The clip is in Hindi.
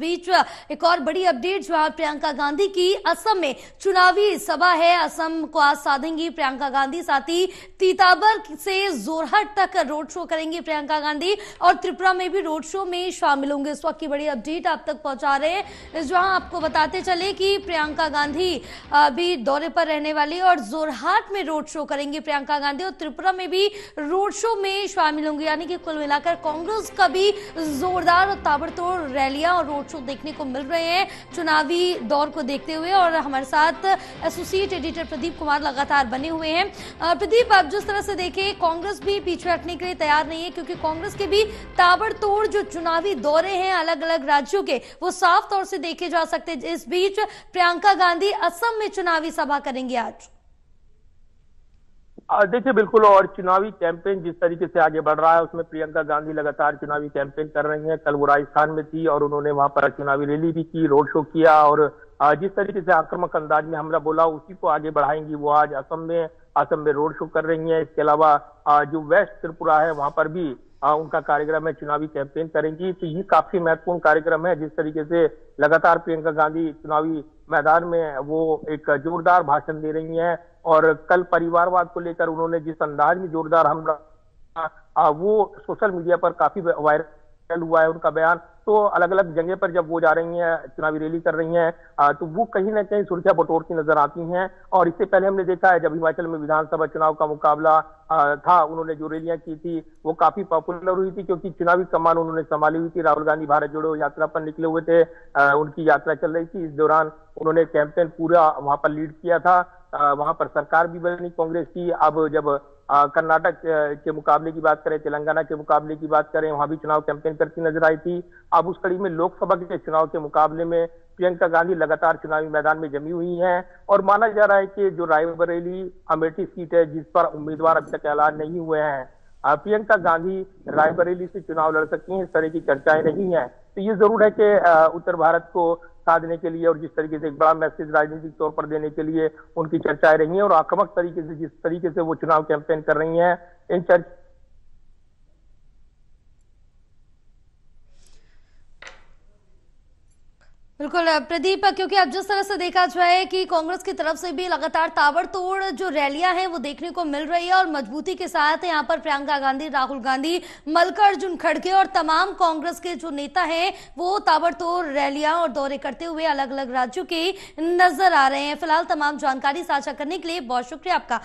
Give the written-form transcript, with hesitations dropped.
बीच एक और बड़ी अपडेट, जहां प्रियंका गांधी की असम में चुनावी सभा है। असम को आज साधेंगी प्रियंका गांधी, साथ ही तीताबर से जोरहाट तक रोड शो करेंगी प्रियंका गांधी और त्रिपुरा में भी रोड शो में शामिल होंगे। इस वक्त की बड़ी अपडेट आप तक पहुंचा रहे हैं, जहां आपको बताते चले कि प्रियंका गांधी भी दौरे पर रहने वाली और जोरहाट में रोड शो करेंगी प्रियंका गांधी और त्रिपुरा में भी रोड शो में शामिल होंगी। यानी कि कुल मिलाकर कांग्रेस का भी जोरदार और ताबड़तोड़ रैलियां और रोड शो देखने को मिल रहे हैं चुनावी दौर को देखते हुए। और हमारे साथ एसोसिएट एडिटर प्रदीप कुमार लगातार बने हुए हैं। प्रदीप, आप जिस तरह से देखें, कांग्रेस भी पीछे हटने के लिए तैयार नहीं है, क्योंकि कांग्रेस के भी ताबड़तोड़ जो चुनावी दौरे हैं अलग अलग राज्यों के, वो साफ तौर से देखे जा सकते हैं। इस बीच प्रियंका गांधी असम में चुनावी सभा करेंगी आज। देखिए, बिल्कुल, और चुनावी कैंपेन जिस तरीके से आगे बढ़ रहा है उसमें प्रियंका गांधी लगातार चुनावी कैंपेन कर रही हैं। कल वो राजस्थान में थी और उन्होंने वहां पर चुनावी रैली भी की, रोड शो किया और जिस तरीके से आक्रामक अंदाज में हमला बोला उसी को आगे बढ़ाएंगी वो। आज असम में रोड शो कर रही है। इसके अलावा जो वेस्ट त्रिपुरा है वहां पर भी उनका कार्यक्रम है, चुनावी कैंपेन करेंगी। तो ये काफी महत्वपूर्ण कार्यक्रम है। जिस तरीके से लगातार प्रियंका गांधी चुनावी मैदान में वो एक जोरदार भाषण दे रही हैं और कल परिवारवाद को लेकर उन्होंने जिस अंदाज में जोरदार हमला, वो सोशल मीडिया पर काफी वायरल हुआ है उनका बयान। तो अलग अलग जगह पर जब वो जा रही हैं, चुनावी रैली कर रही हैं, तो वो कहीं ना कहीं सुर्खियां बटोरती नजर आती हैं। और इससे पहले हमने देखा है जब हिमाचल में विधानसभा चुनाव का मुकाबला था, उन्होंने जो रैलियां की थी वो काफी पॉपुलर हुई थी, क्योंकि चुनावी कमान उन्होंने संभाली हुई थी। राहुल गांधी भारत जोड़ो यात्रा पर निकले हुए थे, उनकी यात्रा चल रही थी। इस दौरान उन्होंने कैंपेन पूरा वहां पर लीड किया था। वहां पर सरकार भी बनी कांग्रेस की। अब जब कर्नाटक के मुकाबले की बात करें, तेलंगाना के मुकाबले की बात करें, वहां भी चुनाव कैंपेन करती नजर आई थी। अब उस कड़ी में लोकसभा के चुनाव के मुकाबले में प्रियंका गांधी लगातार चुनावी मैदान में जमी हुई हैं और माना जा रहा है कि जो रायबरेली अमेठी सीट है जिस पर उम्मीदवार अब तक ऐलान नहीं हुए हैं, प्रियंका गांधी रायबरेली से चुनाव लड़ सकती हैं, इस तरह की चर्चाएं रही हैं। तो ये जरूर है कि उत्तर भारत को साधने के लिए और जिस तरीके से एक बड़ा मैसेज राजनीतिक तौर पर देने के लिए उनकी चर्चाएं रही हैं और आक्रामक तरीके से जिस तरीके से वो चुनाव कैंपेन कर रही हैं, इन चर्चा बिल्कुल। प्रदीप, क्योंकि अब जिस तरह से देखा जाए कि कांग्रेस की तरफ से भी लगातार ताबड़तोड़ जो रैलियां हैं वो देखने को मिल रही है और मजबूती के साथ यहाँ पर प्रियंका गांधी, राहुल गांधी, मल्लिकार्जुन खड़गे और तमाम कांग्रेस के जो नेता हैं वो ताबड़तोड़ रैलियां और दौरे करते हुए अलग अलग राज्यों के नजर आ रहे हैं। फिलहाल तमाम जानकारी साझा करने के लिए बहुत शुक्रिया आपका।